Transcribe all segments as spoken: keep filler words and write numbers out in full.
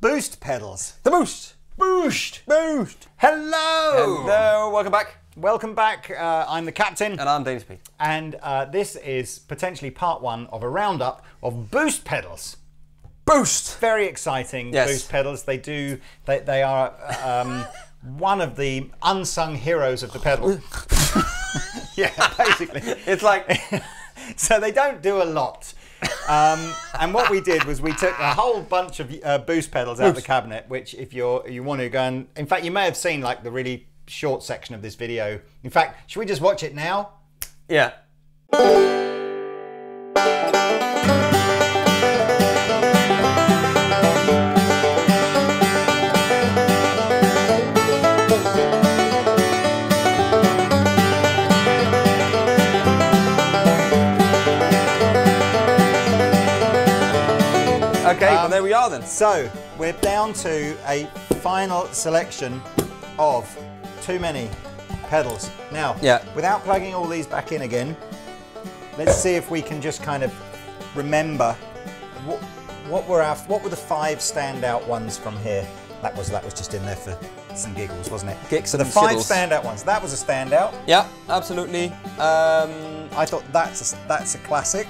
Boost pedals. The boost. Boost. Boost. Hello. Hello. Welcome back. Welcome back. Uh, I'm the Captain. And I'm Dean's Pete. And uh, this is potentially part one of a roundup of boost pedals. Boost. Very exciting. Yes. Boost pedals. They do. They, they are um, one of the unsung heroes of the pedal. Yeah, basically. It's like. So they don't do a lot. Um, and what we did was we took a whole bunch of uh, boost pedals out Oops. of the cabinet, which if you're, you want to go and, in fact, you may have seen like the really short section of this video. In fact, should we just watch it now? Yeah. Okay, um, well there we are then. So, we're down to a final selection of too many pedals. Now, yeah. without plugging all these back in again, let's see if we can just kind of remember what, what were our, what were the five standout ones from here? That was that was just in there for some giggles, wasn't it? Gigs so the five siddles. standout ones. That was a standout. Yeah, absolutely. Um, I thought that's a, that's a classic.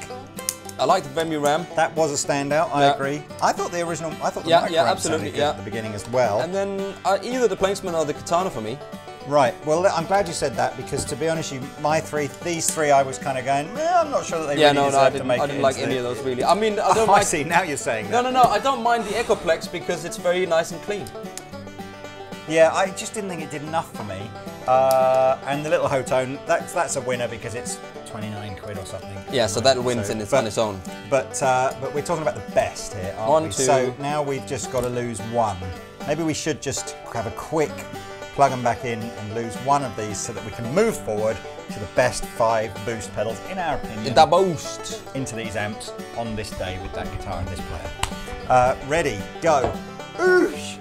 I liked the Vemuram. That was a standout. I yeah. agree. I thought the original. I thought the yeah, Micro yeah, absolutely, sounded good yeah. at the beginning as well. And then uh, either the Plainsman or the Katana for me. Right. Well, I'm glad you said that because to be honest, you, my three, these three, I was kind of going. Eh, I'm not sure that they yeah, really no, deserve no, I didn't, to make I didn't it like any of those really. I mean, I don't oh, mind. I see. Now you're saying that. No, no, no. I don't mind the Echoplex because it's very nice and clean. Yeah, I just didn't think it did enough for me. Uh, and the little Hotone, that's that's a winner because it's twenty-nine quid or something. Yeah, so that wins so, and it's but, on its own. But uh, but we're talking about the best here, aren't one, we? Two. So now we've just got to lose one. Maybe we should just have a quick plug them back in and lose one of these so that we can move forward to the best five boost pedals, in our opinion. The boost. Into these amps on this day with that guitar and this player. Uh, ready, go. Oosh.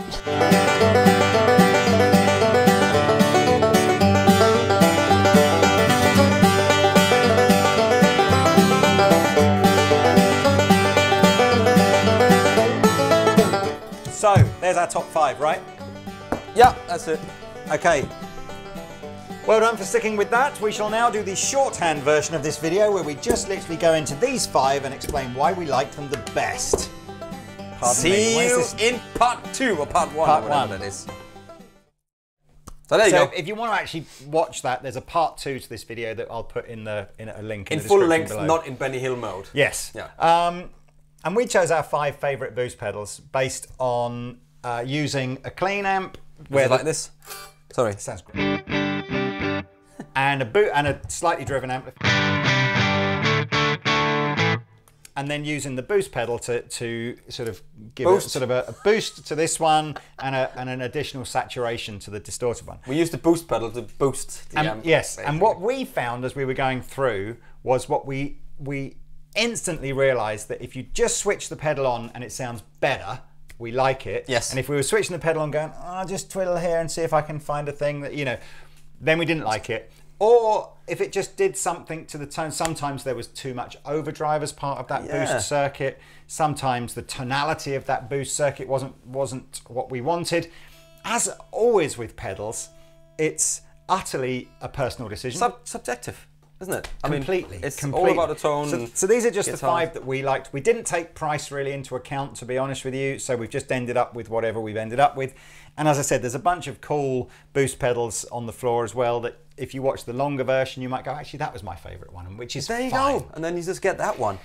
So, there's our top five, right? Yeah, that's it. Okay. Well done for sticking with that. We shall now do the shorthand version of this video where we just literally go into these five and explain why we liked them the best. Pardon See me. Why is this? in part two or part one. Part one. That is. So there you so go. If you want to actually watch that, there's a part two to this video that I'll put in the in a link in, in the full length, below. Not in Benny Hill mode. Yes. Yeah. Um, And we chose our five favourite boost pedals based on uh, using a clean amp. Where like this? Sorry. Sounds great. And a boot and a slightly driven amp. And then using the boost pedal to, to sort of give it sort of a, a boost to this one and, a, and an additional saturation to the distorted one. We used the boost pedal to boost the and, amp. Yes, basically. And what we found as we were going through was what we we. instantly realised that if you just switch the pedal on and it sounds better, we like it. Yes. And if we were switching the pedal on going, oh, I'll just twiddle here and see if I can find a thing that, you know, then we didn't like it. Or if it just did something to the tone, sometimes there was too much overdrive as part of that yeah. boost circuit. Sometimes the tonality of that boost circuit wasn't, wasn't what we wanted. As always with pedals, it's utterly a personal decision. Sub subjective. Isn't it? I completely. Mean, it's completely. all about the tone. So, so these are just guitar. the five that we liked. We didn't take price really into account, to be honest with you. So we've just ended up with whatever we've ended up with. And as I said, there's a bunch of cool boost pedals on the floor as well that if you watch the longer version, you might go, actually, that was my favorite one, which is there you fine. go. And then you just get that one.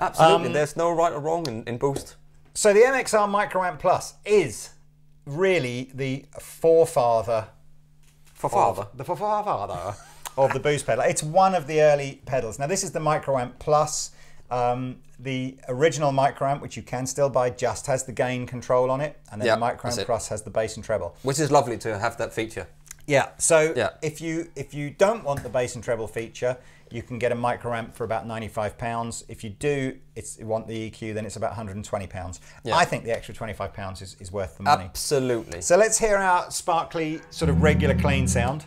Absolutely. Um, there's no right or wrong in, in boost. So the M X R Micro Amp Plus is really the forefather. Forefather. Of, the forefather. Of the boost pedal. It's one of the early pedals. Now this is the Micro Amp Plus. Um, the original Micro Amp, which you can still buy, just has the gain control on it, and then yeah, the Micro Amp Plus has the bass and treble. Which is lovely to have that feature. Yeah, so yeah. if you if you don't want the bass and treble feature, you can get a Micro Amp for about ninety-five pounds. If you do it's, you want the E Q, then it's about one hundred and twenty pounds. Yeah. I think the extra twenty-five pounds is, is worth the money. Absolutely. So let's hear our sparkly, sort of regular clean sound.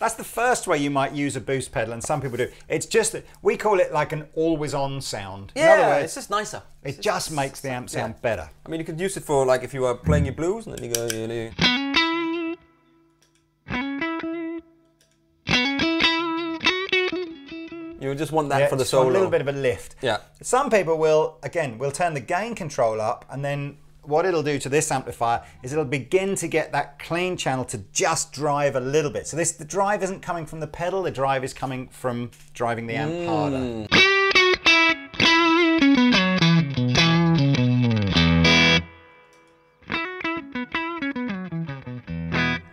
That's the first way you might use a boost pedal, and some people do. It's just that we call it like an always-on sound. Yeah, in other words, it's just nicer. It it's just it's makes the amp sound yeah. better. I mean, you could use it for like if you are playing your blues, and then you go. You know, you just want that yeah, for the solo. A little bit of a lift. Yeah. Some people will, again, will turn the gain control up, and then what it'll do to this amplifier is it'll begin to get that clean channel to just drive a little bit. So this, the drive isn't coming from the pedal, the drive is coming from driving the amp mm. harder.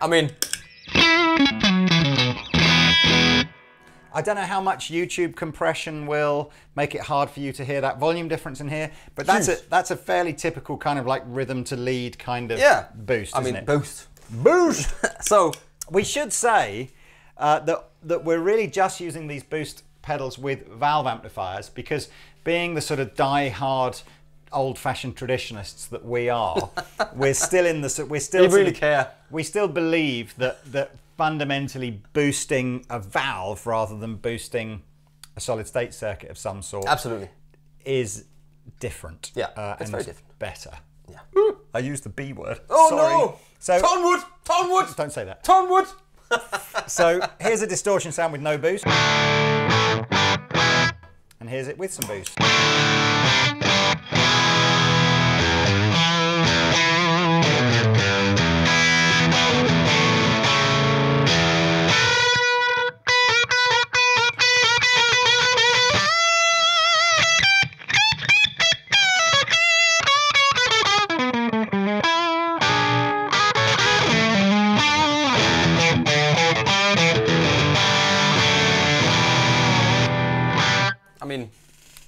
I mean, I don't know how much YouTube compression will make it hard for you to hear that volume difference in here, but that's a, that's a fairly typical kind of like rhythm to lead kind of yeah. boost, isn't I mean, it? boost. Boost! So, we should say uh, that, that we're really just using these boost pedals with valve amplifiers, because being the sort of die-hard old-fashioned traditionalists that we are, we're still in the... We're still you really care. We still believe that... that fundamentally boosting a valve rather than boosting a solid state circuit of some sort absolutely is different. Yeah, uh, it's and very different. Better. Yeah. I used the B word. Oh Sorry. no! So Tonwood! Tonwood! Don't say that. Tonwood! So here's a distortion sound with no boost. And here's it with some boost.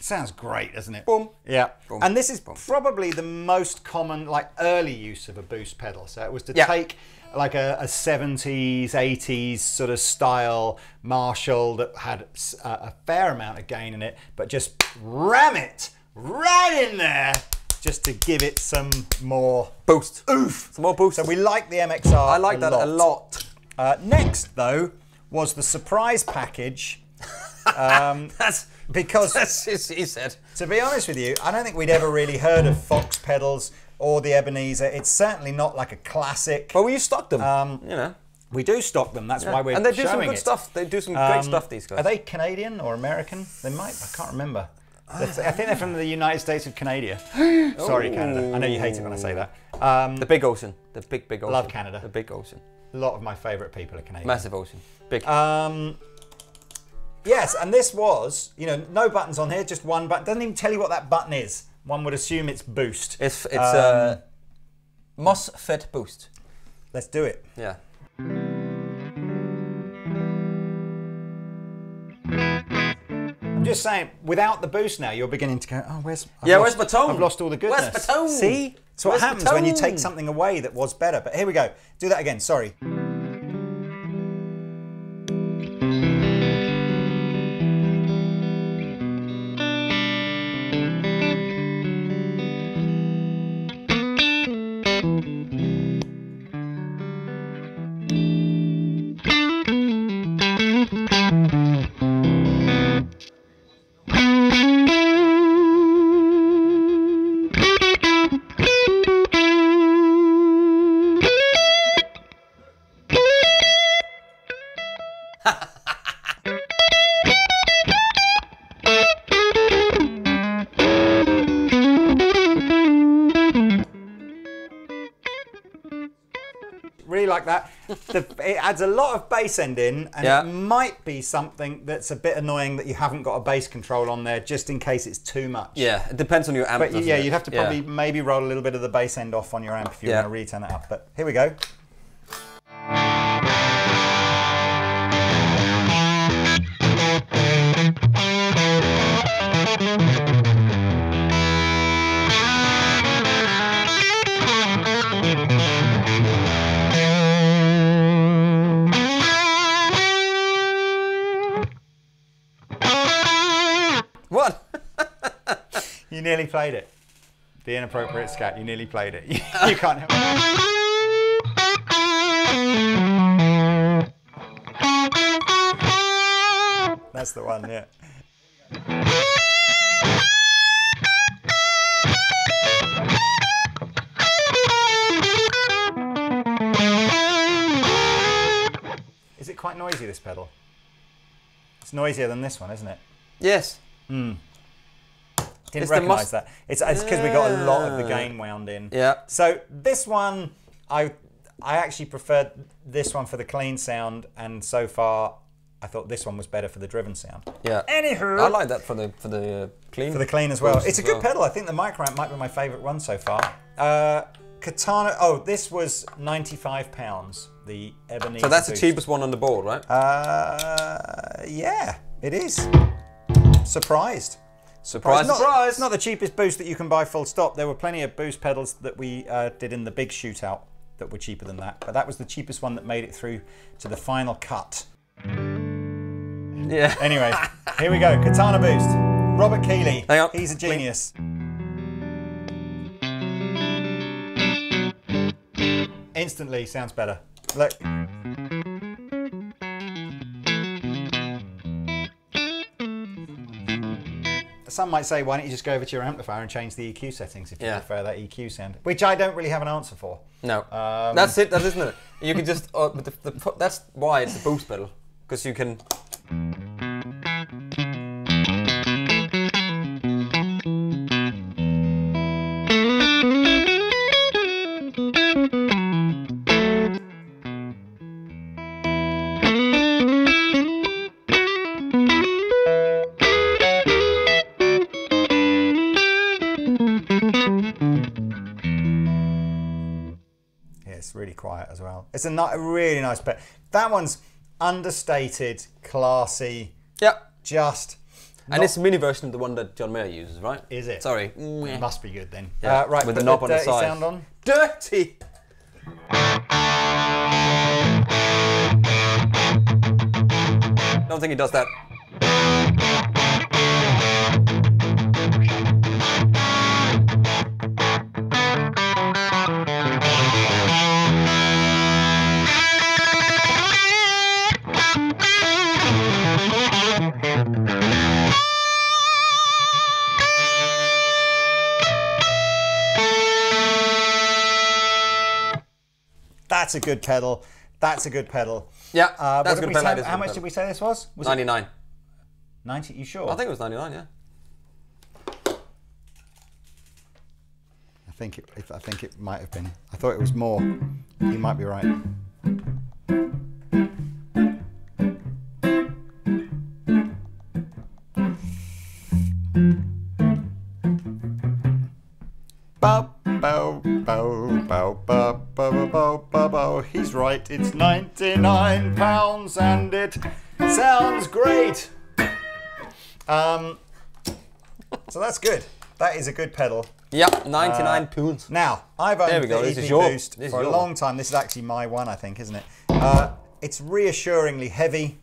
Sounds great, doesn't it? Boom. Yeah. Boom. And this is Boom. probably the most common, like, early use of a boost pedal. So it was to yeah. take like a, a seventies, eighties sort of style Marshall that had a, a fair amount of gain in it, but just ram it right in there just to give it some more boost. Oof. Some more boost. So we like the M X R. I like a that lot. a lot. Uh, next, though, was the surprise package. um, That's. Because, That's, he said. to be honest with you, I don't think we'd ever really heard of Fox pedals or the Ebenezer. It's certainly not like a classic. Well, we stock them, um, you know. We do stock them, that's yeah. why we're showing it. And they do some good it. stuff. They do some um, great stuff, these guys. Are they Canadian or American? They might, I can't remember. I think they're from the United States of Canada. Sorry, Canada. I know you hate it when I say that. Um, the big ocean. The big, big ocean. Love Canada. The big ocean. A lot of my favourite people are Canadian. Massive ocean. Big. Um, Yes, and this was, you know, no buttons on here, just one button. Doesn't even tell you what that button is. One would assume it's boost. It's it's um, a MOSFET boost. Let's do it. Yeah. I'm just saying, without the boost now, you're beginning to go, oh, where's... I've yeah, lost, where's my tone? I've lost all the goodness. Where's my tone? See? It's what where's happens when you take something away that was better. But here we go. Do that again, sorry. Like that. The, it adds a lot of bass end in, and yeah. it might be something that's a bit annoying that you haven't got a bass control on there, just in case it's too much. Yeah, it depends on your amp. But yeah, it? you'd have to probably yeah. maybe roll a little bit of the bass end off on your amp if you yeah. want to really turn that up. But here we go. You nearly played it. The inappropriate scat, you nearly played it. You, you can't help it. that's the one, yeah. Is it quite noisy, this pedal? It's noisier than this one, isn't it? Yes. Mm. Didn't it's recognise that. It's because yeah. we got a lot of the gain wound in. Yeah. So this one, I I actually preferred this one for the clean sound, and so far I thought this one was better for the driven sound. Yeah. Anywho, I like that for the for the uh, clean. For the clean as well. It's as a good well. pedal. I think the Micro Amp might be my favourite one so far. Uh, Katana. Oh, this was ninety-five pounds. The Ebenezer. So that's boost. The cheapest one on the board, right? Uh, yeah, it is. Surprised. Surprise! Not, Surprise! Not the cheapest boost that you can buy. Full stop. There were plenty of boost pedals that we uh, did in the big shootout that were cheaper than that, but that was the cheapest one that made it through to the final cut. Yeah. Anyway, here we go. Katana boost. Robert Keeley. Hang on. He's a genius. Blink. Instantly sounds better. Look. Some might say, why don't you just go over to your amplifier and change the E Q settings if you yeah. prefer that E Q sound, which I don't really have an answer for. No, um, that's it, that isn't it. You can just, uh, the, the, that's why it's a boost pedal, because you can. As well, it's a, not, a really nice pedal. That one's understated, classy. Yep. Just. And it's a mini version of the one that John Mayer uses, right? Is it? Sorry. Mm. It must be good then. Yeah. Uh, right. With the knob on the side. Sound on. Dirty. Don't think he does that. That's a good pedal. That's a good pedal. Yeah, uh, that's a good pedal. How much did we say this was? was ninety-nine. It? ninety, you sure? I think it was ninety-nine, yeah. I think, it, I think it might have been. I thought it was more. You might be right. Bow, bow, bow, bow, bow. He's right, it's ninety-nine pounds and it sounds great. Um, so that's good. That is a good pedal. Yep, ninety-nine pounds. Uh, now, I've owned the E P Boost for a long time. This is actually my one, I think, isn't it? Uh, it's reassuringly heavy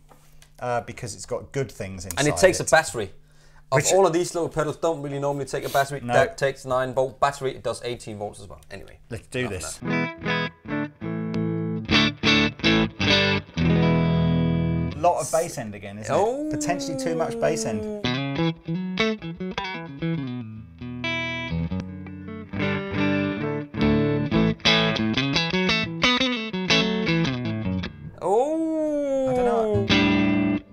uh, because it's got good things inside it. And it takes it. a battery. Of Which, all of these little pedals don't really normally take a battery. No. That takes nine volt battery. It does eighteen volts as well. Anyway. Let's do this. That. A lot of bass end again, isn't oh. it? Potentially too much bass end. Oh, I don't know.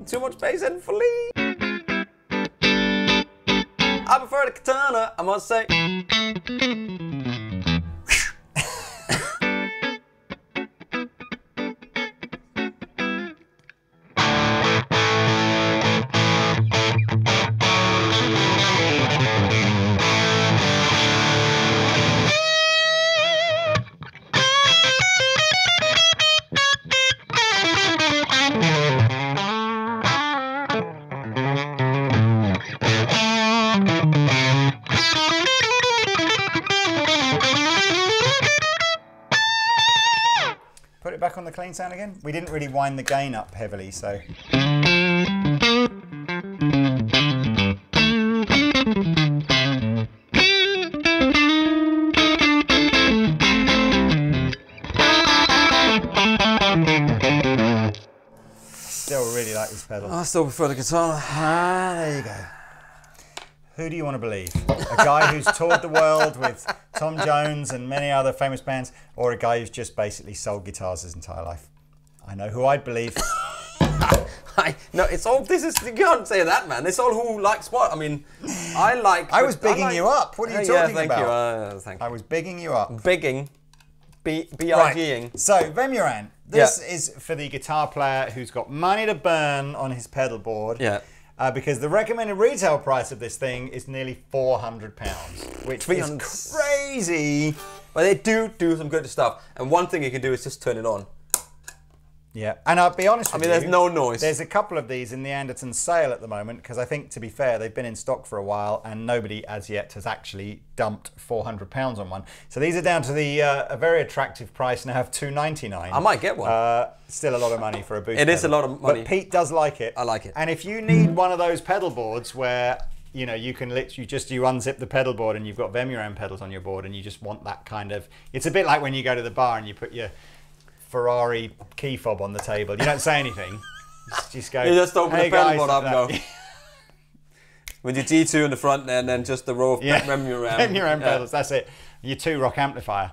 Too much bass end for Lee. I prefer the Katana, I must say. On the clean sound again. We didn't really wind the gain up heavily, so. still really like this pedal. I still prefer the Katana. Ah, there you go. Who do you want to believe? A guy who's toured the world with Tom Jones and many other famous bands, or a guy who's just basically sold guitars his entire life? I know who I'd believe. I, no, it's all, this is, you can't say that, man. It's all who likes what. I mean, I like... I was bigging I like, you up. What are you talking yeah, thank about? You. Uh, thank you. I was bigging you up. Bigging. B R G-ing. Right. So, Vemuram, this yeah. is for the guitar player who's got money to burn on his pedal board. Yeah. Uh, because the recommended retail price of this thing is nearly four hundred pounds, which is crazy. But they do do some good stuff. And one thing you can do is just turn it on. Yeah, and I'll be honest with you. I mean, there's no noise. There's a couple of these in the Andertons sale at the moment, because I think, to be fair, they've been in stock for a while and nobody as yet has actually dumped four hundred pounds on one. So these are down to the uh, a very attractive price now of two ninety-nine. I might get one. Uh, still a lot of money for a boost pedal. It is a lot of money. But Pete does like it. I like it. And if you need one of those pedal boards where, you know, you can literally just, you unzip the pedal board and you've got Vemuram pedals on your board and you just want that kind of, it's a bit like when you go to the bar and you put your Ferrari key fob on the table. You don't say anything. Just, just go. You just open hey the pedal board up and go. With your G two in the front and then just the row of yeah. Vemuram. Vemuram yeah. pedals, that's it. Your two rock amplifier.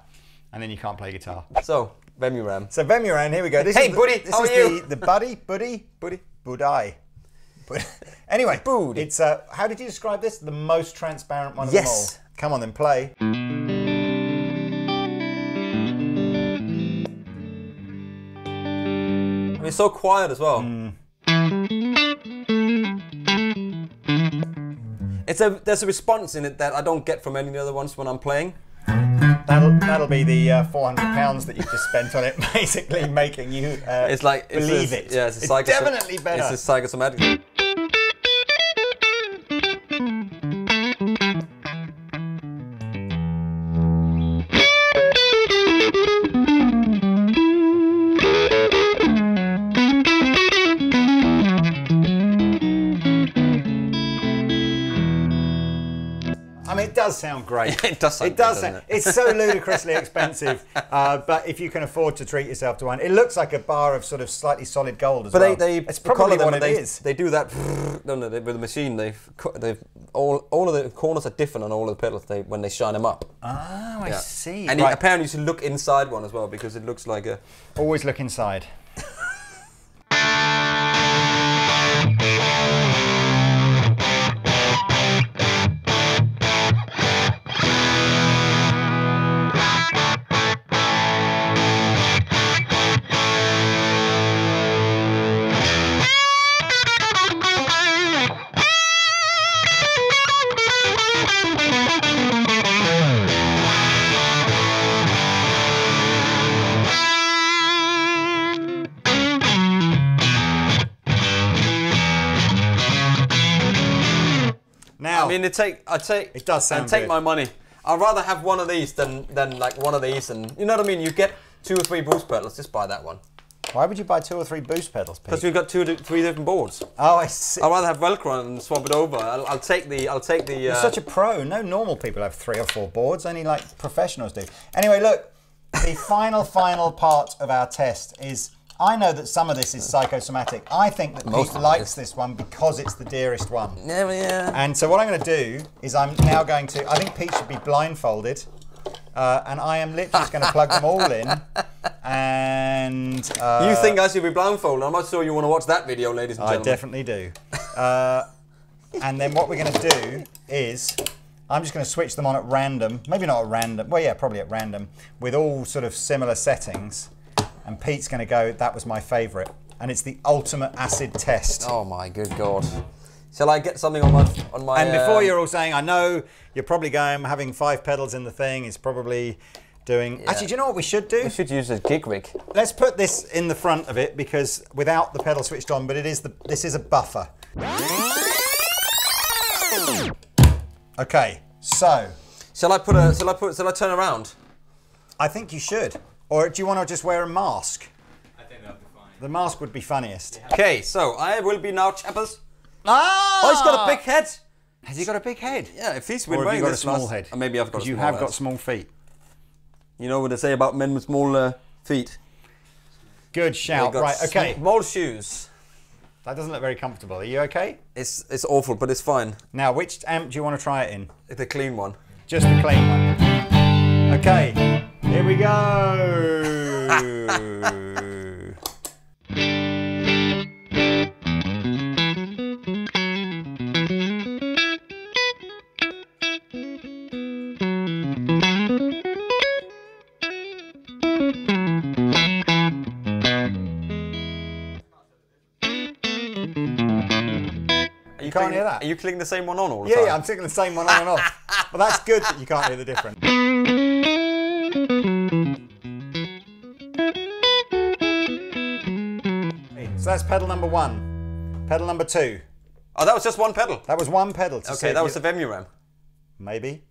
And then you can't play guitar. So, Vemuram. So, Vemuram, here we go. This hey, is buddy, the, this how is are you? The, the buddy, buddy, buddy, buddy. Anyway, buddy. It's, uh, how did you describe this? The most transparent one of yes. them all. Come on then, play. I mean, it's so quiet as well. Mm. It's a there's a response in it that I don't get from any other ones when I'm playing. That'll that'll be the uh, four hundred pounds that you've just spent on it, basically making you uh, it's like it's believe a, it. Yeah, it's, a it's definitely better. It's a psychosomatic. Does sound great. It does sound it does good, sound, it? It's so ludicrously expensive, uh, but if you can afford to treat yourself to one, it looks like a bar of sort of slightly solid gold as but well. But they, they, it's probably what it they, is. They do that no, no, they, with the machine. They've, they've all, all of the corners are different on all of the pedals they, when they shine them up. Oh, I yeah. see. And right. you, apparently you should look inside one as well because it looks like a... Always look inside. Now, I mean, it take I take it does sound. And take good. My money. I'd rather have one of these than than like one of these, and you know what I mean. You get two or three boost pedals. Just buy that one. Why would you buy two or three boost pedals, Pete? Because we've got two, three different boards. Oh, I see. I'd rather have Velcro and swap it over. I'll, I'll take the. I'll take the. Uh, You're such a pro. No normal people have three or four boards. Only like professionals do. Anyway, look. The final final part of our test is. I know that some of this is psychosomatic. I think that Pete likes this one because it's the dearest one. Yeah, yeah. And so what I'm going to do is I'm now going to, I think Pete should be blindfolded, uh, and I am literally just going to plug them all in, and... Uh, you think I should be blindfolded? I'm not sure you want to watch that video, ladies and gentlemen. I definitely do. Uh, and then what we're going to do is... I'm just going to switch them on at random, maybe not at random, well yeah, probably at random, with all sort of similar settings. And Pete's going to go, that was my favourite. And it's the ultimate acid test. Oh my good God. Shall I get something on my... On my and before um, you're all saying, I know you're probably going, having five pedals in the thing is probably doing... Yeah. Actually, do you know what we should do? We should use a gig rig. Let's put this in the front of it because without the pedal switched on, but it is the this is a buffer. Okay, so... Shall I put a... Shall I, put, shall I turn around? I think you should. Or do you want to just wear a mask? I think that would be fine. The mask would be funniest. Yeah. Okay, so I will be now chappers. Ah! Oh, he's got a big head. Has he got a big head? Yeah, if he's been or wearing have you got a small mask, head. Or maybe I've got a small head. Because you have got small feet. You know what they say about men with small uh, feet? Good shout. Right, okay. Small shoes. That doesn't look very comfortable. Are you okay? It's it's awful, but it's fine. Now, which amp do you want to try it in? The clean one. Just the clean one. Okay, here we go. You can't hear that. Are you clicking the same one on all the yeah, time? Yeah, I'm clicking the same one on and off. But that's good that you can't hear the difference. So that's pedal number one. Pedal number two. Oh, that was just one pedal? That was one pedal. To okay, that was you... the Vemuram. Maybe.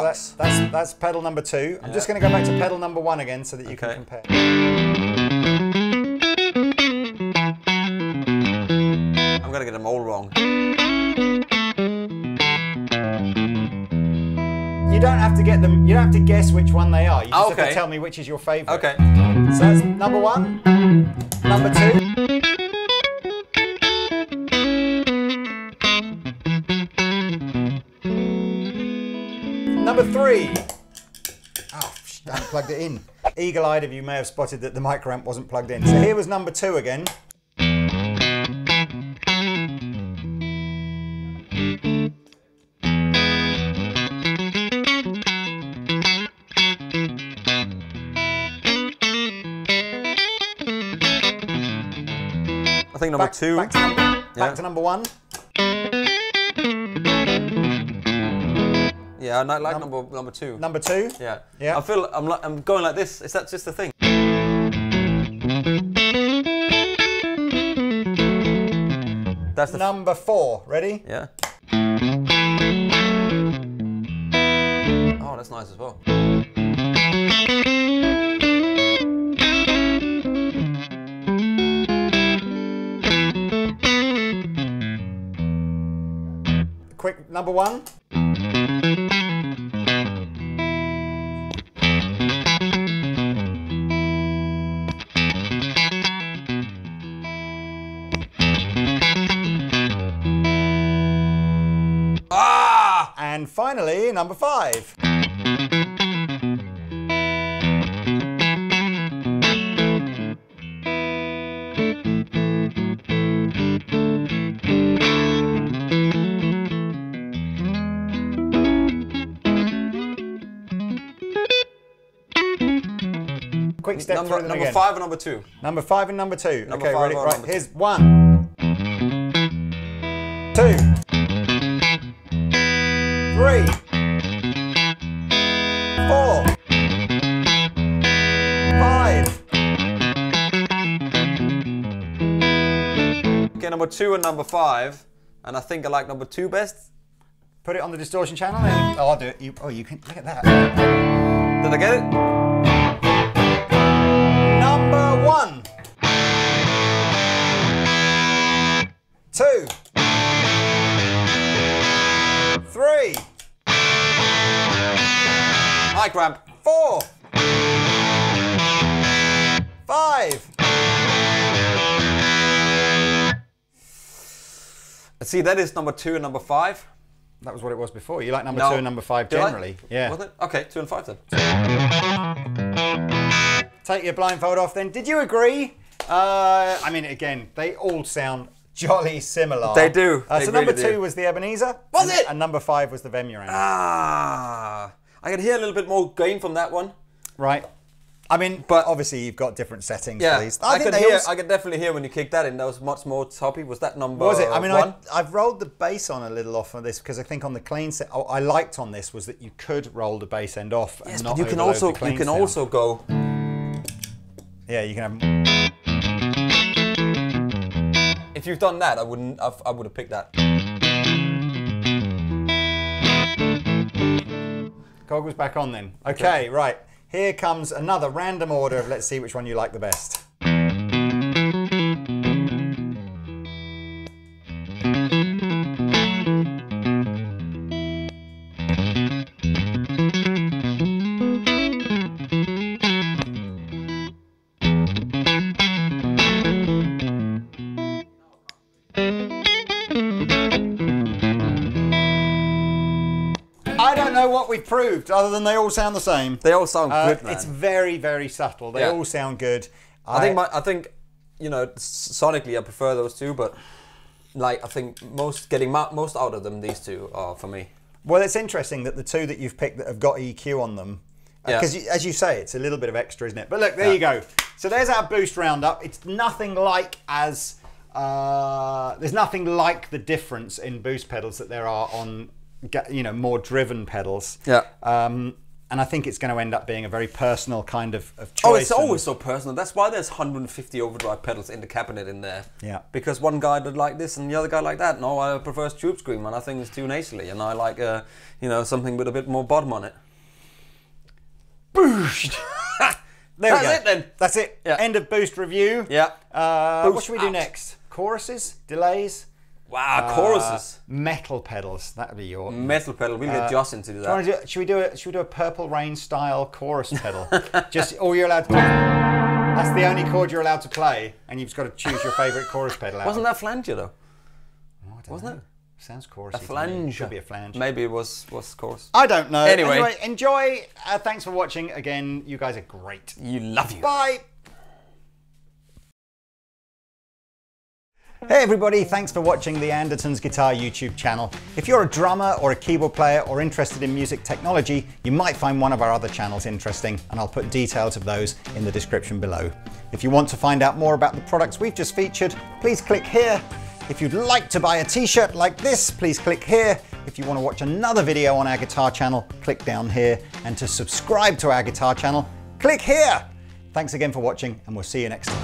That's, that's, that's pedal number two. I'm yeah. just going to go back to pedal number one again so that you okay. can compare. I'm going to get them all wrong. You don't have to get them, you don't have to guess which one they are. You just okay. have to tell me which is your favourite. Okay. So that's number one, number two. Number three. Oh, I plugged it in. Eagle-eyed of you may have spotted that the micro amp wasn't plugged in. So here was number two again. I think number back, two. Back to, yeah. back to number one. Yeah, I like Num number number two. Number two. Yeah, yeah. I feel I'm like I'm going like this. Is that just the thing? That's the number four. Ready? Yeah. Oh, that's nice as well. Quick number one. And finally, number five. Quick step number, through them Number again. five and number two. Number five and number two. Number okay, five ready? Right, here's two. One. Two. Three. Four. Five. Okay, number two and number five. And I think I like number two best. Put it on the distortion channel and oh, I'll do it. You, oh, you can, look at that. Did I get it? Number one. Two. Three. High grab. Four. Five. See, that is number two and number five. That was what it was before. You like number no. two and number five generally. Did I? Yeah. Was it? Okay, two and five then. Take your blindfold off then. Did you agree? Uh, I mean, again, they all sound jolly similar. They do. Uh, they so number two do. was the Ebenezer. Was and, it? And number five was the Vemuram. Ah. I could hear a little bit more gain from that one. Right. I mean, but obviously you've got different settings yeah, for these. I, I, could hear, I could definitely hear when you kicked that in. That was much more toppy. Was that number one? Was it? I mean, I, I've rolled the bass on a little off on this because I think on the clean set, oh, I liked on this was that you could roll the bass end off and yes, not but you can also the clean you can sound. also go. Yeah, you can have. If you've done that, I wouldn't. I've, I would have picked that. Goggles back on then. Okay, okay, right. Here comes another random order of let's see which one you like the best. I don't know what we've proved other than they all sound the same. They all sound uh, good, man. It's very, very subtle. They yeah. all sound good. I, I think my, I think, you know, sonically I prefer those two, but like I think most getting most out of them, these two are for me. Well, it's interesting that the two that you've picked that have got E Q on them, because yeah. as you say, it's a little bit of extra, isn't it? But look, there yeah. you go. So there's our boost roundup. It's nothing like as uh, there's nothing like the difference in boost pedals that there are on, you know, more driven pedals. Yeah. Um, and I think it's going to end up being a very personal kind of, of choice. Oh, it's always so personal. That's why there's one hundred fifty overdrive pedals in the cabinet in there. Yeah. Because one guy did like this and the other guy like that. No, I prefer Tube Scream and I think it's too nasally, and I like, uh, you know, something with a bit more bottom on it. Boost. There That's we go. it then. That's it. Yeah. End of boost review. Yeah. Uh, boost what should we do out. next? Choruses, delays. Wow, uh, choruses. Metal pedals. That'd be your metal pedal. We'll get uh, Justin to do that. Do, should we do a Should we do a Purple Rain style chorus pedal? Just all you're allowed to. That's the only chord you're allowed to play, and you've just got to choose your favourite chorus pedal. Out. Wasn't that flanger though? Oh, I don't Wasn't know. it? Sounds chorusy. A flange. Should be a flange. Maybe it was, was chorus. I don't know. Anyway. anyway enjoy. Uh, thanks for watching. Again, you guys are great. You love you. Bye. Hey everybody, thanks for watching the Andertons Guitar YouTube channel. If you're a drummer or a keyboard player or interested in music technology, you might find one of our other channels interesting, and I'll put details of those in the description below. If you want to find out more about the products we've just featured, please click here. If you'd like to buy a t-shirt like this, please click here. If you want to watch another video on our guitar channel, click down here. And to subscribe to our guitar channel, click here. Thanks again for watching, and we'll see you next time.